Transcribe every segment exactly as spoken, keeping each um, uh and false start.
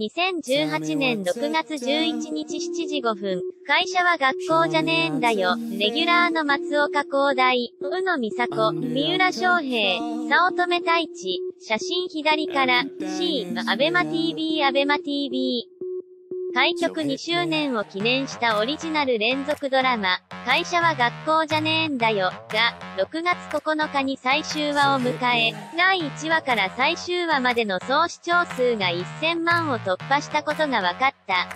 にせんじゅうはちねんろくがつじゅういちにちしちじごふん、会社は学校じゃねえんだよ。レギュラーの松岡広大、宇野美佐子、三浦翔平、早乙女太一、写真左から、C、アベマ ティーブイ アベマ ティーブイ。開局にしゅうねんを記念したオリジナル連続ドラマ、会社は学校じゃねえんだよ、が、ろくがつここのかに最終話を迎え、だいいちわから最終話までの総視聴数がせんまんを突破したことが分かった。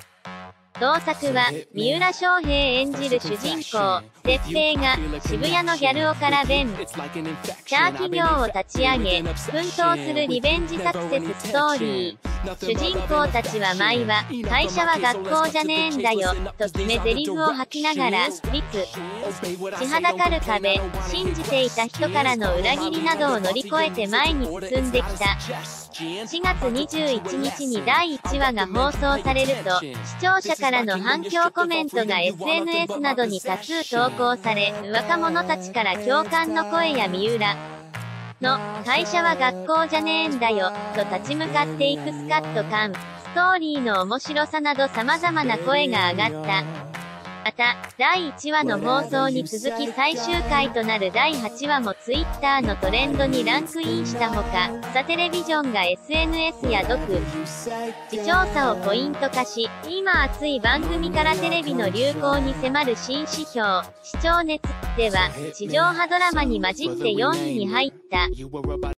同作は、三浦翔平演じる主人公、哲平が、渋谷のギャル男から弁、チャー企業を立ち上げ、奮闘するリベンジサクセスストーリー。主人公たちは毎話、会社は学校じゃねえんだよ、と決め台詞を吐きながら、律、血はだかる壁、信じていた人からの裏切りなどを乗り越えて前に進んできた。しがつにじゅういちにちにだいいちわが放送されると、視聴者からの反響コメントが エスエヌエス などに多数投稿され、若者たちから共感の声や三浦の会社は学校じゃねえんだよと立ち向かっていくスカッと感、ストーリーの面白さなど様々な声が上がった。また、だいいちわの放送に続き最終回となるだいはちわも Twitter のトレンドにランクインしたほか、サテレビジョンが エスエヌエス や独自調査をポイント化し、今熱い番組からテレビの流行に迫る新指標、視聴熱では、地上波ドラマに混じってよんいに入った。